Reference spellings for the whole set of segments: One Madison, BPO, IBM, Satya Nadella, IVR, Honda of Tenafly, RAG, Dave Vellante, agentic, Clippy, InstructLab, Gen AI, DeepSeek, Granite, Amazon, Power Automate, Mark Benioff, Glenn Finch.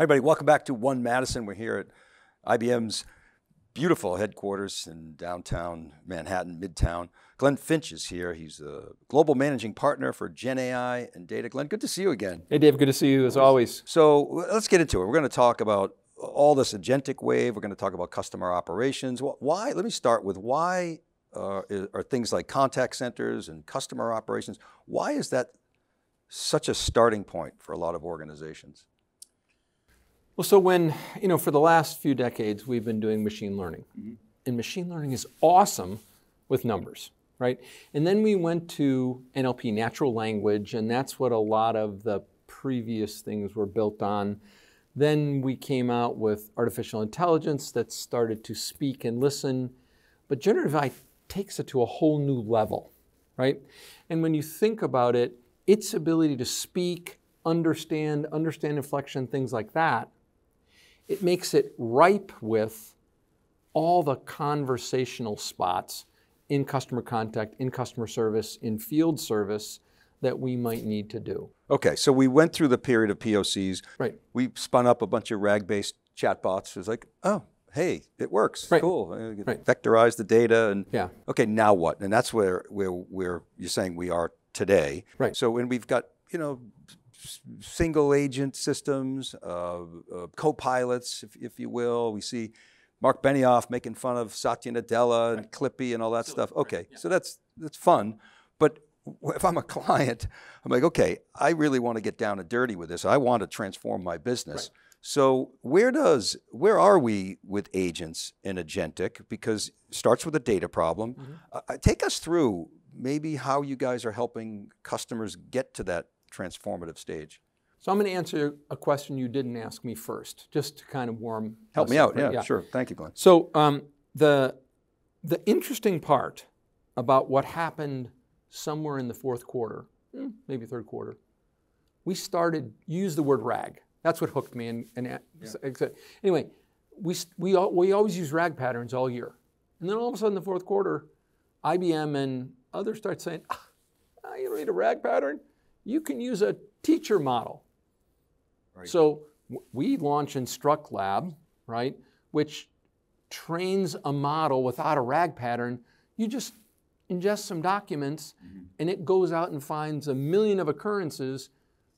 Hi everybody, welcome back to One Madison. We're here at IBM's beautiful headquarters in downtown Manhattan, Midtown. Glenn Finch is here. He's a global managing partner for Gen AI and data. Glenn, good to see you again. Hey Dave, good to see you as always. So let's get into it. We're going to talk about all this agentic wave. We're going to talk about customer operations. Why? Let me start with why are things like contact centers and customer operations, why is that such a starting point for a lot of organizations? Well, so when, you know, for the last few decades, we've been doing machine learning. Mm-hmm. And machine learning is awesome with numbers, right? And then we went to NLP, natural language, and that's what a lot of the previous things were built on. Then we came out with artificial intelligence that started to speak and listen. But generative AI takes it to a whole new level, right? And when you think about it, its ability to speak, understand inflection, things like that, it makes it ripe with all the conversational spots in customer contact, in customer service, in field service that we might need to do. Okay, so we went through the period of POCs. Right. We spun up a bunch of RAG-based chatbots. It was like, oh, hey, it works, right. Cool. Right. Vectorize the data. And yeah. Okay, now what? And that's where you're saying we are today. Right. So when we've got, you know, single agent systems, co-pilots, if you will. We see Mark Benioff making fun of Satya Nadella and Clippy and all that stuff. Okay, right. Yeah. So that's fun. But if I'm a client, I'm like, okay, I really want to get down and dirty with this. I want to transform my business. Right. So where are we with agents in agentic? Because it starts with a data problem. Mm-hmm. Take us through maybe how you guys are helping customers get to that transformative stage. So I'm going to answer a question you didn't ask me first, just to kind of warm. Help me out, yeah, sure. Thank you, Glenn. So the interesting part about what happened somewhere in the fourth quarter, maybe third quarter, we started, you used the word RAG. That's what hooked me. Anyway, we always use RAG patterns all year. And then all of a sudden the fourth quarter, IBM and others start saying, you don't need a RAG pattern. You can use a teacher model. Right. So we launch InstructLab, right, which trains a model without a RAG pattern. You just ingest some documents, mm-hmm. and it goes out and finds 1 million of occurrences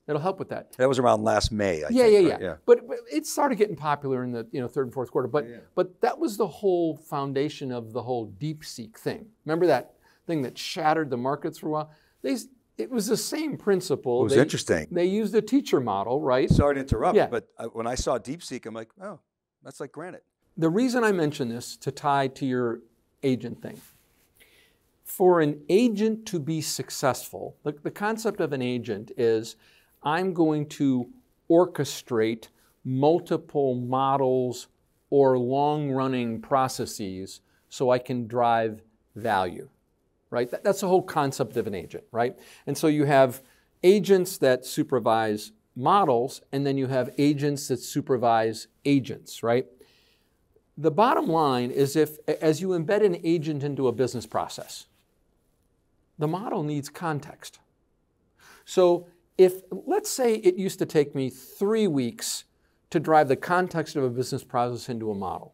that'll help with that. That was around last May, I think. Yeah. But it started getting popular in the third and fourth quarter. But that was the whole foundation of the whole DeepSeek thing. Remember that thing that shattered the markets for a while? It was the same principle. It was interesting. They used the teacher model, right? Sorry to interrupt, yeah. But when I saw DeepSeek, I'm like, oh, that's like Granite. The reason I mention this to tie to your agent thing. For an agent to be successful, the concept of an agent is I'm going to orchestrate multiple models or long-running processes so I can drive value. Right? That's the whole concept of an agent, right? And so you have agents that supervise models, and then you have agents that supervise agents, right? The bottom line is as you embed an agent into a business process, the model needs context. So let's say it used to take me 3 weeks to drive the context of a business process into a model.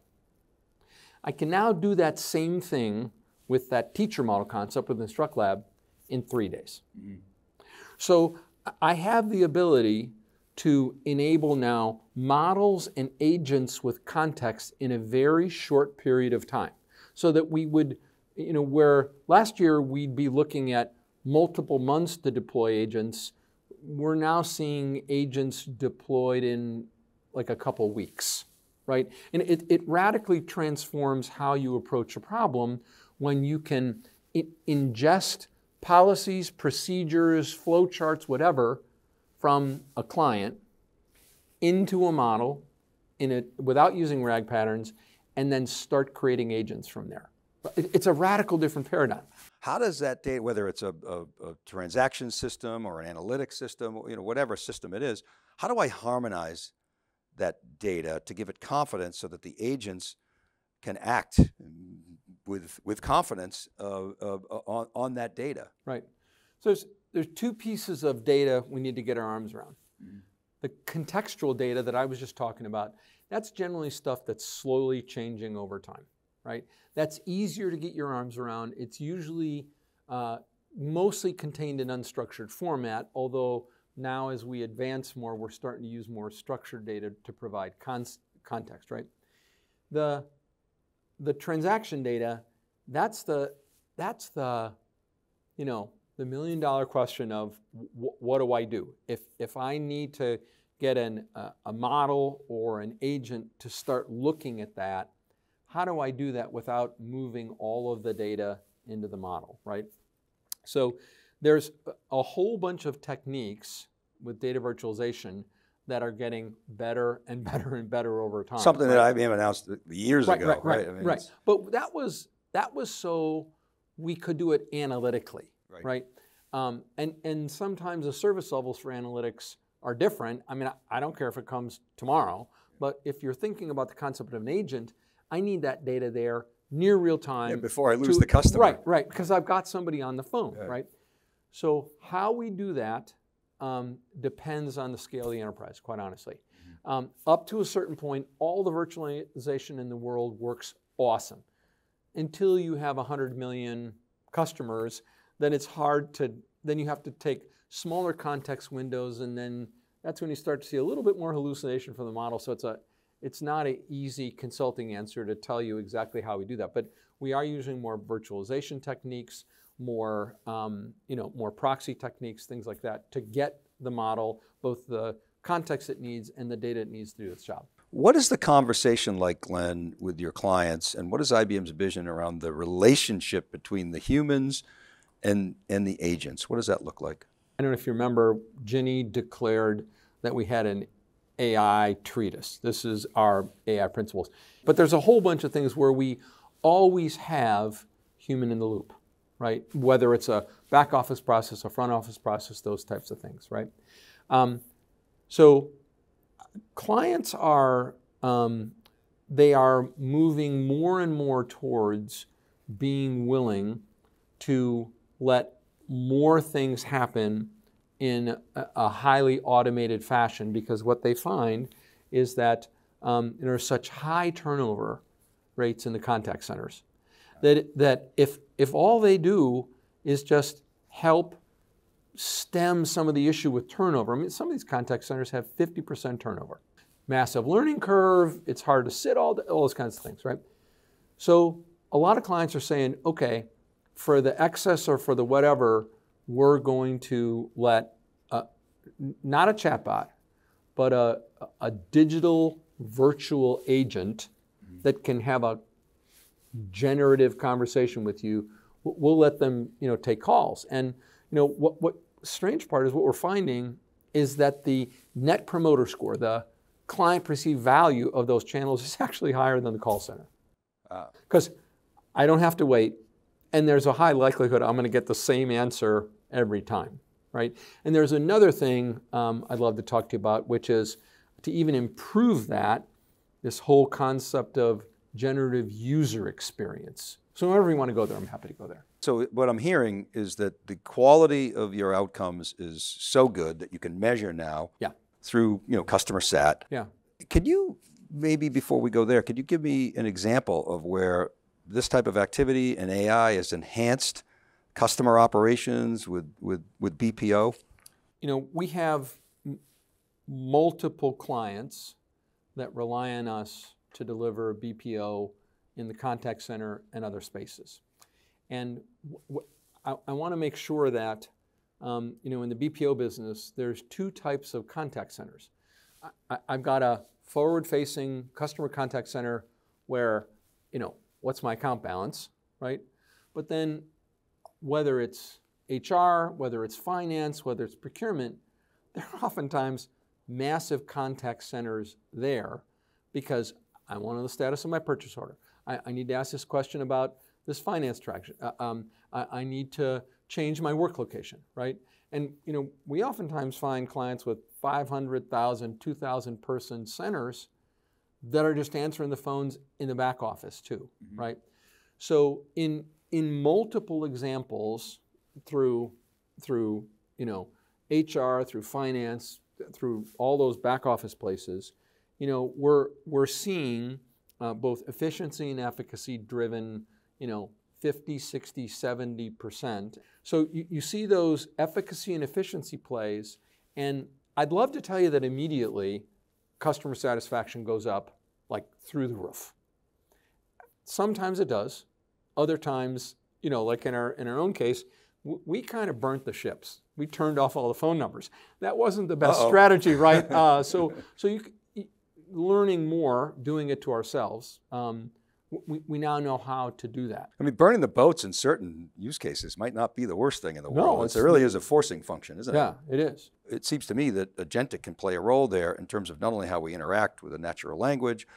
I can now do that same thing with that teacher model concept with InstructLab in 3 days. Mm-hmm. So I have the ability to enable now models and agents with context in a very short period of time so that we would, where last year we'd be looking at multiple months to deploy agents, we're now seeing agents deployed in like a couple weeks, right? And it radically transforms how you approach a problem when you can ingest policies, procedures, flowcharts, whatever, from a client into a model without using RAG patterns, and then start creating agents from there. It's a radical different paradigm. How does that data, whether it's a transaction system or an analytics system, whatever system it is, how do I harmonize that data to give it confidence so that the agents can act with confidence on that data? Right. So there's two pieces of data we need to get our arms around. Mm-hmm. The contextual data that I was just talking about, that's generally stuff that's slowly changing over time, right? That's easier to get your arms around. It's usually mostly contained in unstructured format, although now as we advance more, we're starting to use more structured data to provide context, right? The transaction data, that's the you know, the million-dollar question of what do I do? If I need to get a model or an agent to start looking at that, how do I do that without moving all of the data into the model, right? So there's a whole bunch of techniques with data virtualization that are getting better and better and better over time. Something that IBM announced years ago, right? Right. I mean, right. But that was so we could do it analytically. Right. And sometimes the service levels for analytics are different. I mean, I don't care if it comes tomorrow, but if you're thinking about the concept of an agent, I need that data there near real time. Yeah, before I lose the customer. Right, because I've got somebody on the phone, yeah. Right? So how we do that depends on the scale of the enterprise, quite honestly. Mm-hmm. Up to a certain point, all the virtualization in the world works awesome. Until you have 100 million customers, then it's hard to, then you have to take smaller context windows, and then that's when you start to see a little bit more hallucination from the model. So it's not an easy consulting answer to tell you exactly how we do that, but we are using more virtualization techniques, more, you know, more proxy techniques, things like that, to get the model, both the context it needs and the data it needs to do its job. What is the conversation like, Glenn, with your clients, and what is IBM's vision around the relationship between the humans and the agents? What does that look like? I don't know if you remember, Ginny declared that we had an AI treatise. This is our AI principles. But there's a whole bunch of things where we always have human in the loop, right? Whether it's a back office process, a front office process, those types of things, right? So clients are, they are moving more and more towards being willing to let more things happen in a highly automated fashion, because what they find is that there are such high turnover rates in the contact centers that if all they do is just help stem some of the issue with turnover. I mean, some of these contact centers have 50% turnover. Massive learning curve, it's hard to sit all those kinds of things, right? So a lot of clients are saying, okay, for the excess or for the whatever, we're going to let, not a chatbot, but a digital virtual agent that can have a generative conversation with you. We'll let them, you know, take calls. And, you know, what strange part is what we're finding is that the net promoter score, the client perceived value of those channels, is actually higher than the call center. Because I don't have to wait. And there's a high likelihood I'm going to get the same answer every time, right? And there's another thing I'd love to talk to you about, which is to even improve that, this whole concept of generative user experience. So whenever you want to go there, I'm happy to go there. So what I'm hearing is that the quality of your outcomes is so good that you can measure now, yeah, through, you know, customer sat. Yeah. Could you, maybe before we go there, could you give me an example of where this type of activity and AI has enhanced customer operations with BPO? You know, we have multiple clients that rely on us to deliver BPO in the contact center and other spaces. And I want to make sure that, you know, in the BPO business, there's two types of contact centers. I've got a forward-facing customer contact center where, you know, what's my account balance, right? But then whether it's HR, whether it's finance, whether it's procurement, there are oftentimes massive contact centers there because I want to know the status of my purchase order. I need to ask this question about this finance transaction. I need to change my work location, right? And you know, we oftentimes find clients with 500,000, 2,000 person centers that are just answering the phones in the back office too, mm-hmm, right? So in multiple examples through you know, HR, through finance, through all those back office places, you know, we're seeing both efficiency and efficacy driven, you know, 50, 60, 70%. So you see those efficacy and efficiency plays, and I'd love to tell you that immediately customer satisfaction goes up like through the roof. Sometimes it does. Other times, you know, like in our own case, we kind of burnt the ships. We turned off all the phone numbers. That wasn't the best strategy, right? So learning more, doing it to ourselves, we now know how to do that. I mean, burning the boats in certain use cases might not be the worst thing in the world. It really is a forcing function, isn't it? Yeah, it is. It seems to me that agentic can play a role there in terms of not only how we interact with a natural language,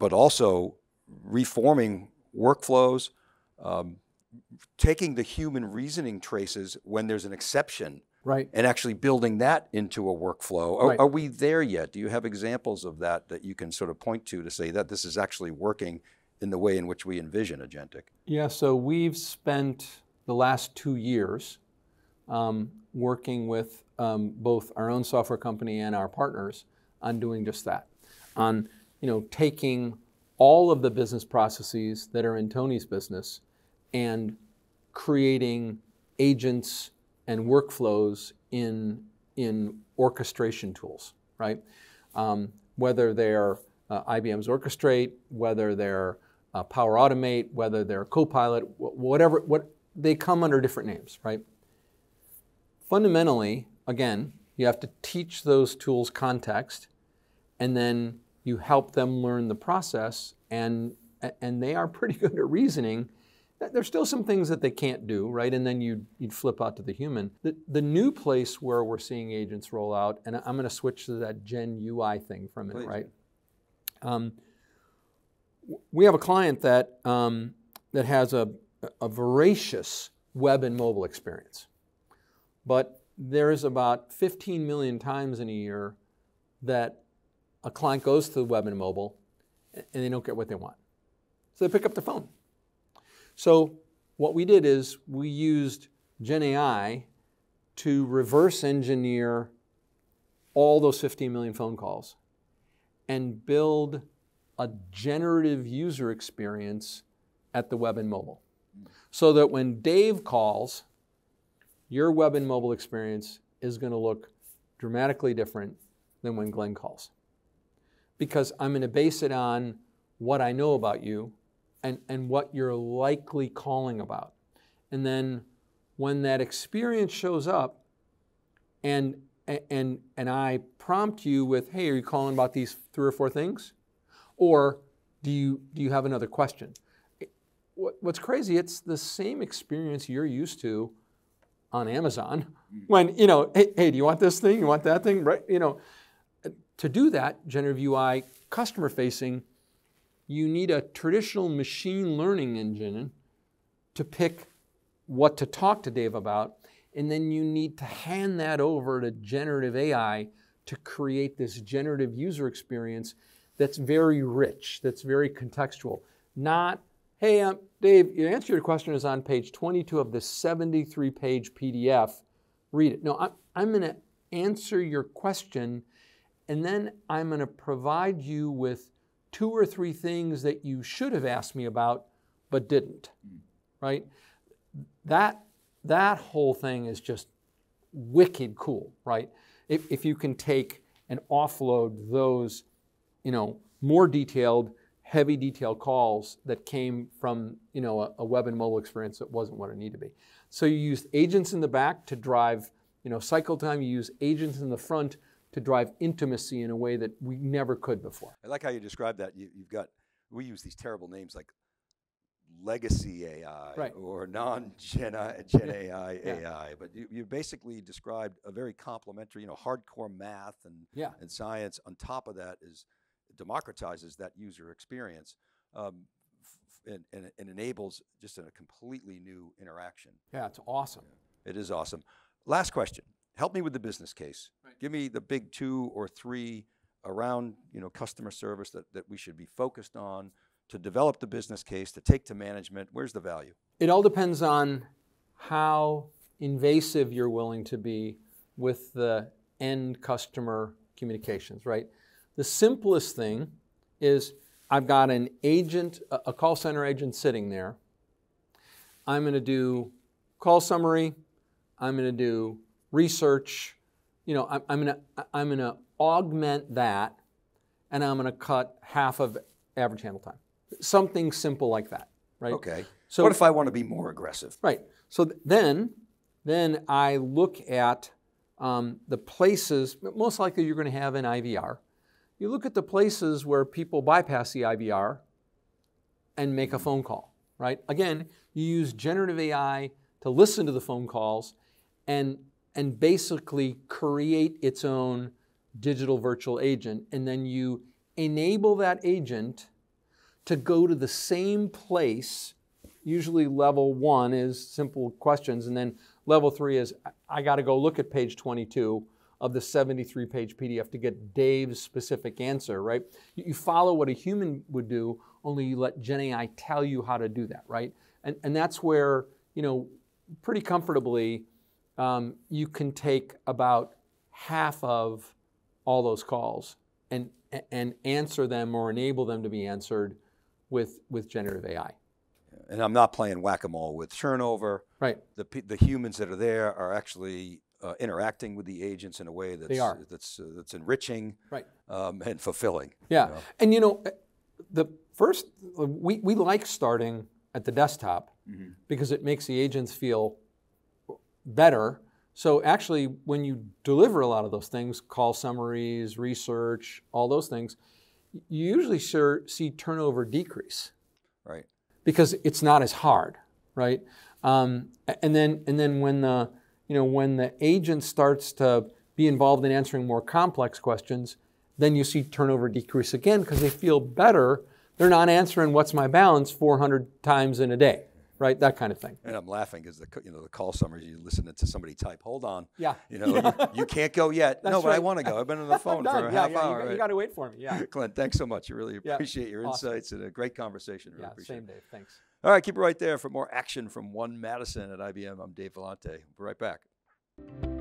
but also reforming workflows, taking the human reasoning traces when there's an exception, right, and actually building that into a workflow. Right. Are we there yet? Do you have examples of that that you can sort of point to say that this is actually working in the way in which we envision agentic? Yeah, so we've spent the last 2 years working with both our own software company and our partners on doing just that, on, you know, taking all of the business processes that are in Tony's business and creating agents and workflows in orchestration tools, right? Whether they're IBM's Orchestrate, whether they're Power Automate, whether they're Copilot, whatever, they come under different names, right? Fundamentally, again, you have to teach those tools context, and then you help them learn the process, and they are pretty good at reasoning. There's still some things that they can't do, right? And then you'd flip out to the human. The new place where we're seeing agents roll out, and I'm going to switch to that Gen UI thing for a minute, right? We have a client that that has a voracious web and mobile experience, but there's about 15 million times in a year that a client goes to the web and mobile and they don't get what they want. So they pick up the phone. So what we did is we used Gen AI to reverse engineer all those 15 million phone calls and build a generative user experience at the web and mobile. So that when Dave calls, your web and mobile experience is going to look dramatically different than when Glenn calls. Because I'm going to base it on what I know about you and what you're likely calling about. And then when that experience shows up and I prompt you with, hey, are you calling about these 3 or 4 things? Or do you have another question? What's crazy, it's the same experience you're used to on Amazon when, you know, hey, do you want this thing? You want that thing? Right? You know, to do that, generative UI, customer facing, you need a traditional machine learning engine to pick what to talk to Dave about, and then you need to hand that over to generative AI to create this generative user experience that's very rich, that's very contextual. Not, hey, Dave, your answer to your question is on page 22 of this 73-page PDF, read it. No, I'm going to answer your question, and then I'm going to provide you with 2 or 3 things that you should have asked me about but didn't, right? That whole thing is just wicked cool, right? If you can take and offload those, you know, more detailed, heavy detail calls that came from, you know, a web and mobile experience that wasn't what it needed to be. So you used agents in the back to drive, you know, cycle time. You use agents in the front to drive intimacy in a way that we never could before. I like how you describe that. You've got, we use these terrible names like legacy AI, right, or non-Gen AI, but you basically described a very complementary, you know, hardcore math and science on top of that is democratizes that user experience and enables just a completely new interaction. Yeah, it's awesome. Yeah, it is awesome. Last question. Help me with the business case. Right. Give me the big 2 or 3 around, you know, customer service that we should be focused on to develop the business case, to take to management. Where's the value? It all depends on how invasive you're willing to be with the end customer communications, right? The simplest thing is I've got an agent, a call center agent sitting there. I'm going to do call summary. I'm going to do research. You know, I'm going to augment that, and I'm going to cut half of average handle time. Something simple like that, right? Okay. So what if I want to be more aggressive? Right. So then I look at the places. Most likely, you're going to have an IVR. You look at the places where people bypass the IVR and make a phone call, right? Again, you use generative AI to listen to the phone calls and basically create its own digital virtual agent. And then you enable that agent to go to the same place. Usually level one is simple questions. And then level three is, I got to go look at page 22 of the 73-page PDF to get Dave's specific answer, right? You follow what a human would do, only you let GenAI tell you how to do that, right? And that's where, you know, pretty comfortably you can take about half of all those calls and answer them or enable them to be answered with generative AI. And I'm not playing whack-a-mole with turnover. Right. The humans that are there are actually interacting with the agents in a way that's enriching, right, and fulfilling. Yeah, you know? And you know, the first we like starting at the desktop, mm-hmm, because it makes the agents feel better. So actually, when you deliver a lot of those things, call summaries, research, all those things, you usually see turnover decrease, right? Because it's not as hard, right? And then when the when the agent starts to be involved in answering more complex questions, then you see turnover decrease again because they feel better. They're not answering "What's my balance?" 400 times in a day, right? That kind of thing. And I'm laughing because the call summaries, you listen to somebody type, "Hold on, yeah, you can't go yet." That's no, right. But I want to go. I've been on the phone for a half hour. You got to wait for me. Yeah. Glenn, thanks so much. I really appreciate your insights and a great conversation. Really appreciate it. Dave. Thanks. All right, keep it right there for more action from One Madison at IBM. I'm Dave Vellante. We'll be right back.